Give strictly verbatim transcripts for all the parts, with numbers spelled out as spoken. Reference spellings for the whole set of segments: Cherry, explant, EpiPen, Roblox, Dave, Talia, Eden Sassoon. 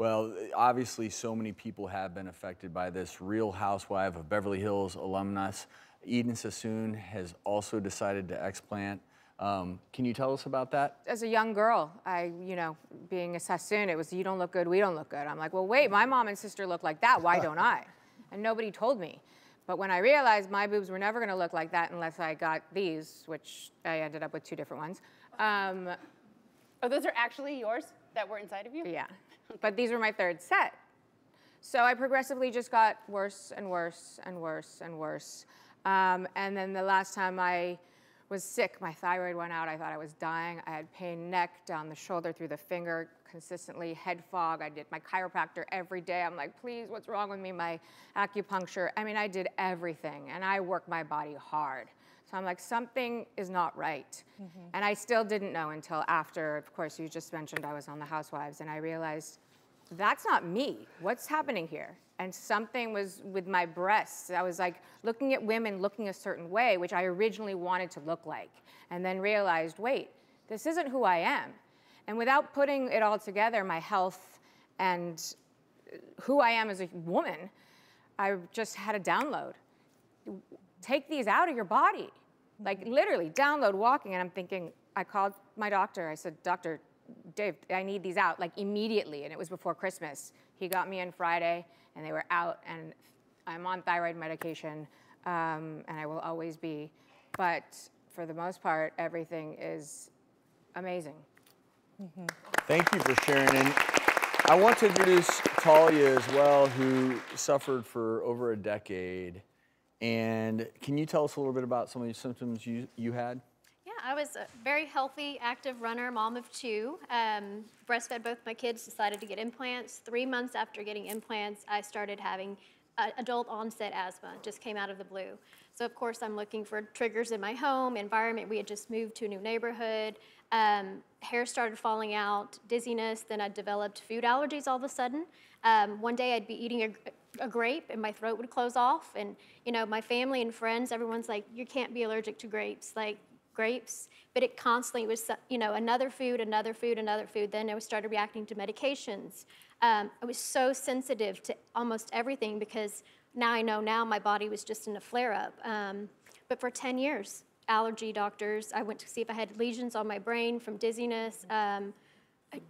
Well, obviously so many people have been affected by this. Real Housewife of Beverly Hills alumnus, Eden Sassoon, has also decided to explant. Um, can you tell us about that? As a young girl, I, you know, being a Sassoon, it was, you don't look good, we don't look good. I'm like, well, wait, my mom and sister look like that, why don't I? And nobody told me. But when I realized my boobs were never gonna look like that unless I got these, which I ended up with two different ones. Um, oh, those are actually yours that were inside of you? Yeah. But these were my third set. So I progressively just got worse and worse and worse and worse. Um, and then the last time I was sick, my thyroid went out. I thought I was dying. I had pain neck, down the shoulder, through the finger, consistently, head fog. I did my chiropractor every day. I'm like, please, what's wrong with me? My acupuncture. I mean, I did everything, and I worked my body hard. So I'm like, something is not right. Mm-hmm. And I still didn't know until after, of course, you just mentioned I was on The Housewives, and I realized that's not me. What's happening here? And something was with my breasts. I was like looking at women looking a certain way, which I originally wanted to look like, and then realized, wait, this isn't who I am. And without putting it all together, my health and who I am as a woman, I just had a download. Take these out of your body. Like literally download walking. And I'm thinking, I called my doctor. I said, Doctor Dave, I need these out, like immediately. And it was before Christmas. He got me in Friday and they were out, and I'm on thyroid medication, um, and I will always be. But for the most part, everything is amazing. Mm-hmm. Thank you for sharing. And I want to introduce Talia as well, who suffered for over a decade. And can you tell us a little bit about some of the symptoms you, you had? Yeah, I was a very healthy, active runner, mom of two. Um, breastfed both my kids, decided to get implants. Three months after getting implants, I started having uh, adult onset asthma, just came out of the blue. So of course, I'm looking for triggers in my home, environment. We had just moved to a new neighborhood. Um, hair started falling out, dizziness. Then I developed food allergies all of a sudden. Um, one day I'd be eating a a grape and my throat would close off, and you know, my family and friends, everyone's like, you can't be allergic to grapes, like grapes. But it constantly was, you know, another food, another food, another food. Then I started reacting to medications. Um, I was so sensitive to almost everything, because now I know now my body was just in a flare up. Um, but for ten years, allergy doctors, I went to see if I had lesions on my brain from dizziness, um,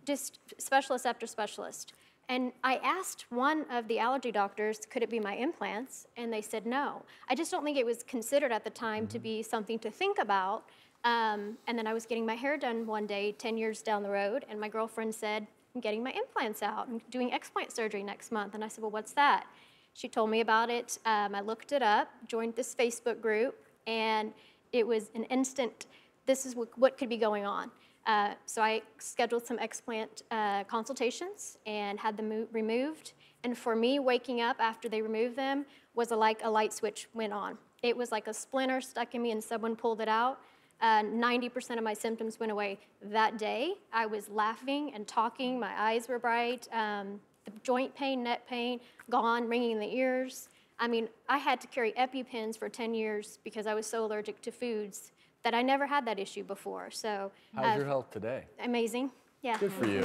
just specialist after specialist. And I asked one of the allergy doctors, could it be my implants? And they said no. I just don't think it was considered at the time to be something to think about. Um, and then I was getting my hair done one day, ten years down the road, and my girlfriend said, I'm getting my implants out. I'm doing explant surgery next month. And I said, well, what's that? She told me about it. Um, I looked it up, joined this Facebook group, and it was an instant, this is what could be going on. Uh, so I scheduled some explant uh, consultations and had them removed. And for me, waking up after they removed them was a, like a light switch went on. It was like a splinter stuck in me and someone pulled it out. ninety percent uh, of my symptoms went away that day. I was laughing and talking. My eyes were bright. Um, the joint pain, neck pain, gone, ringing in the ears. I mean, I had to carry EpiPens for ten years because I was so allergic to foods that I never had that issue before. So how's uh, your health today? Amazing. Yeah. Good for you.